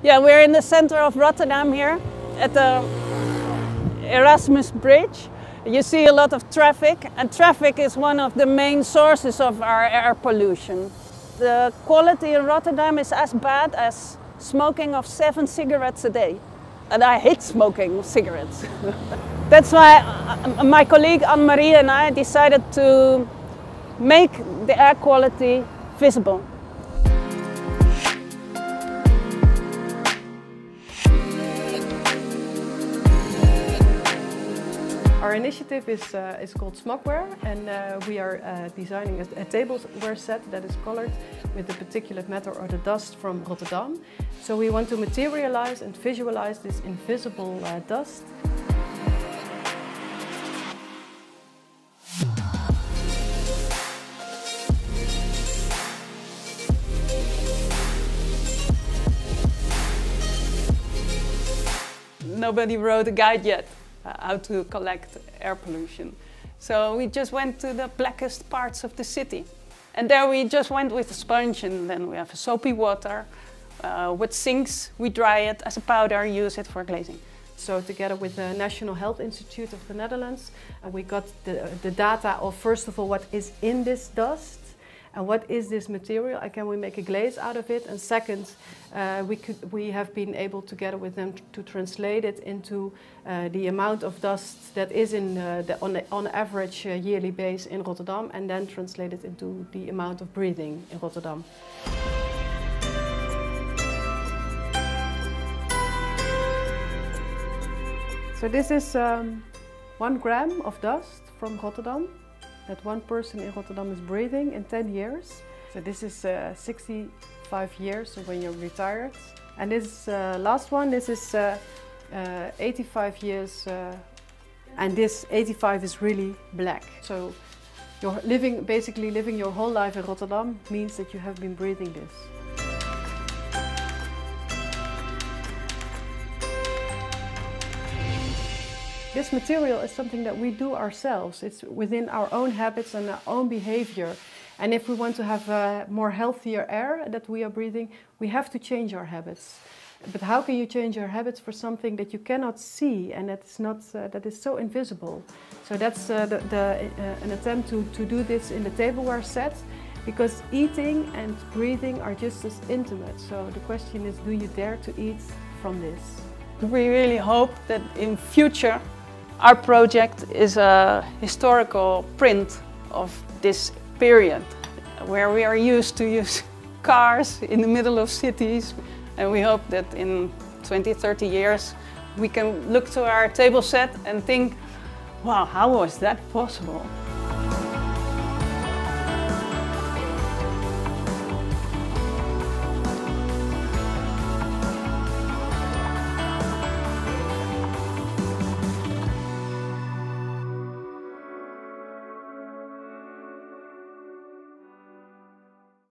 Yeah, we're in the center of Rotterdam here at the Erasmus Bridge. You see a lot of traffic, and traffic is one of the main sources of our air pollution. The quality in Rotterdam is as bad as smoking of 7 cigarettes a day. And I hate smoking cigarettes. That's why my colleague Anne-Marie and I decided to make the air quality visible. Our initiative is called Smogware, and we are designing a tableware set that is colored with the particulate matter or the dust from Rotterdam. So we want to materialize and visualize this invisible dust. Nobody wrote a guide yet. How to collect air pollution. So we just went to the blackest parts of the city. And there we just went with a sponge, and then we have a soapy water. With sinks, we dry it as a powder and use it for glazing. So together with the National Health Institute of the Netherlands, we got the data of, first of all, what is in this dust. And what is this material, and can we make a glaze out of it? And second, we have been able, together with them, to translate it into the amount of dust that is in on average yearly base in Rotterdam, and then translate it into the amount of breathing in Rotterdam. So this is 1 gram of dust from Rotterdam that one person in Rotterdam is breathing in 10 years. So this is 65 years, so when you're retired. And this last one, this is 85 years, and this 85 is really black. So you're basically living your whole life in Rotterdam means that you have been breathing this. This material is something that we do ourselves. It's within our own habits and our own behavior. And if we want to have more healthier air that we are breathing, we have to change our habits. But how can you change your habits for something that you cannot see and that is so invisible? So that's an attempt to do this in the tableware set, because eating and breathing are just as intimate. So the question is, do you dare to eat from this? We really hope that in future our project is a historical print of this period, where we are used to use cars in the middle of cities, and we hope that in 20, 30 years we can look to our table set and think, wow, how was that possible?